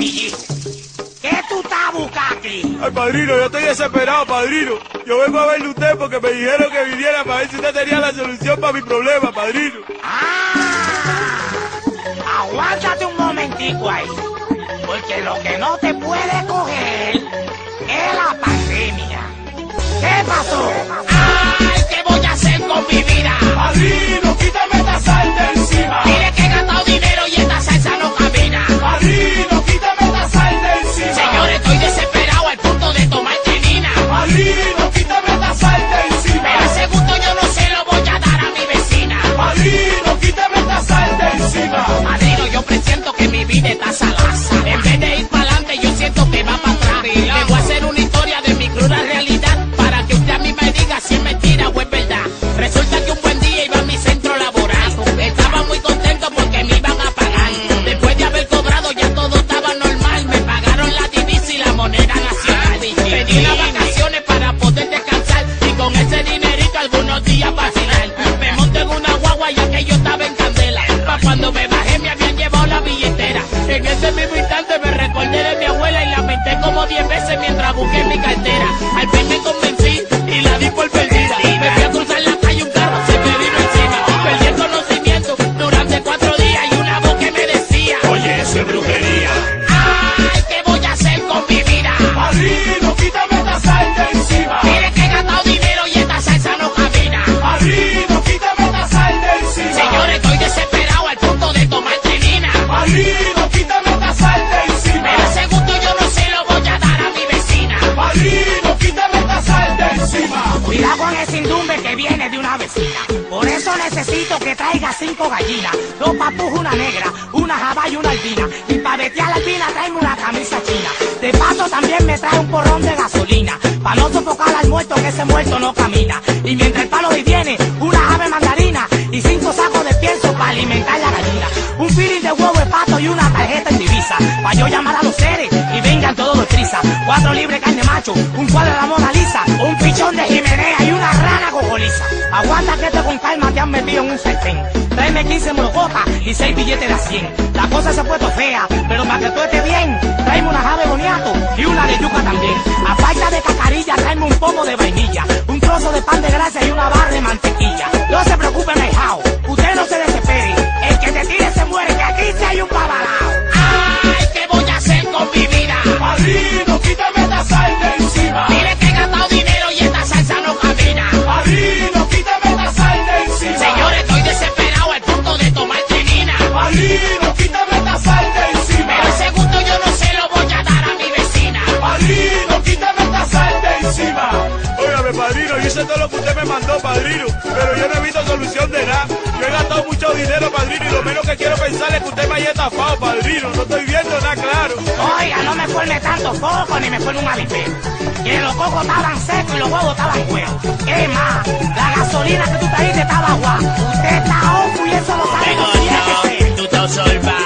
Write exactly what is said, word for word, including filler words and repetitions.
mi hijo. ¿Qué tú estás buscando aquí? Ay, padrino, yo estoy desesperado, padrino. Yo vengo a verle a usted porque me dijeron que viniera para ver si usted tenía la solución para mi problema, padrino. ¡Ah! Aguántate un momentico ahí, porque lo que no te puede coger es la pandemia. ¿Qué pasó? ¡Ay, qué voy a hacer con mi vida! Padrino, quítame esta sal de encima. Dile que he gastado dinero y esta salsa no camina. Padrino, quítame esta sal de encima. Señor, estoy desesperado al punto de tomar quinina. Padrino, quítame esta sal de encima. Pero ese gusto yo no se lo voy a dar a mi vecina. Padrino, quítame esta sal de encima. Padrino, yo presiento que mi vida está salaza. En vez de ir para adelante, yo siento que va para atrás. Le voy a hacer una historia de mi cruda realidad para que usted a mí me diga si es mentira o es verdad. Resulta que un buen día iba a mi centro laboral. Estaba muy contento porque me iban a pagar. Después de haber cobrado ya todo estaba normal. Me pagaron la divisa y la moneda nacional. Pedí las vacaciones para poder descansar y con ese dinerito algunos días vacilar. Me monté en una guagua y aquello estaba en candela. Pa' cuando me bajé me habían llevado la billetera. En ese mismo instante me recordé de mi abuela y la menté como diez veces mientras busqué mi cartera. Al fin me convencí y la di por perdida. Me fui a cruzar la calle, un carro se me vino encima. Perdí el conocimiento durante cuatro días y una voz que me decía: oye, eso es brujería. Ay, ¿qué voy a hacer con mi vida? Padrino, quítame esta salsa encima. Mire que he gastado dinero y esta salsa no camina. Padrino, quítame esta salsa encima. Señor, estoy desesperado al punto de tomar trinina. Padrino, quítame esta salsa encima. Pero ese gusto yo no se lo voy a dar a mi vecina. Padrino, quítame esta salsa encima. Cuidado con ese indumbe que viene de una vecina. Por eso necesito que traiga cinco gallinas, dos papus, una negra, una jaba y una albina. Y pa' vetear la albina tráeme una camisa china. De paso también me trae un porrón de gasolina, pa' no sofocar al muerto que ese muerto no camina. Y mientras el palo y viene, una ave mandarina y cinco sacos de pienso pa' alimentar la gallina. Un feeling de huevo de pato y una tarjeta en divisa, pa' yo llamar a los seres y vengan todos los trizas. Cuatro libres carne macho, un cuadro de la Mona Lisa, un pichón de Jimenea y una rana cojoliza. Aguanta que te con calma te han metido en un sartén. Tráeme quince morocotas y seis billetes de a cien. La cosa se ha puesto fea, pero para que tú estés bien, tráeme una java de boniato y una de yuca también. A falta de cacarilla, tráeme un poco de vainilla, un trozo de pan de grasa y una barra de mantequilla. No se preocupe, my house, usted no se desespere. El que te tire se muere, que aquí sí hay un babalao. Ay, ¿qué voy a hacer con mi vida? Padrino, quítame esta sal de encima. Mire que he gastado dinero y esta salsa no camina. Padrino, quítame esta sal de encima. Señor, estoy desesperado al punto de tomar trinina. Padrino, quítame esta sal de encima. Pero ese gusto yo no se lo voy a dar a mi vecina. Padrino, quítame esta sal de encima. Óigame, padrino, yo hice todo lo que usted me mandó, padrino, pero yo no he visto solución de nada. Yo he gastado mucho dinero, padrino, y lo menos que quiero pensar es que usted me haya estafado, padrino. No estoy viendo nada claro. Oiga, no me forme tanto coco ni me forme un alipero. Que los cocos estaban secos y los huevos estaban huevos. Es más, la gasolina que tú trajiste estaba guapa. Usted está ojo y eso lo sabe. Tengo no, tú te